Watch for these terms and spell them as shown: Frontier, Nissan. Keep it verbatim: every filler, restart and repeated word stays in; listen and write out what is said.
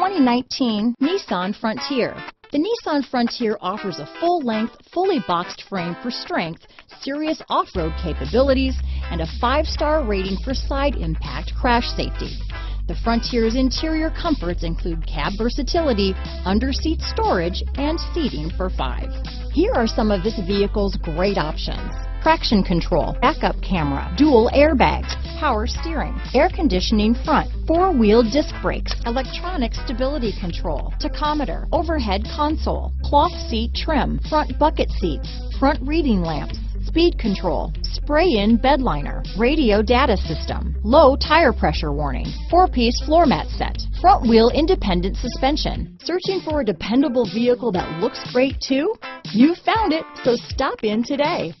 twenty nineteen Nissan Frontier. The Nissan Frontier offers a full-length, fully boxed frame for strength, serious off-road capabilities, and a five-star rating for side impact crash safety. The Frontier's interior comforts include cab versatility, under-seat storage, and seating for five. Here are some of this vehicle's great options: traction control, backup camera, dual airbags, power steering, air conditioning front, four-wheel disc brakes, electronic stability control, tachometer, overhead console, cloth seat trim, front bucket seats, front reading lamps, speed control, spray-in bed liner, radio data system, low tire pressure warning, four-piece floor mat set, front-wheel independent suspension. Searching for a dependable vehicle that looks great too? You found it, so stop in today.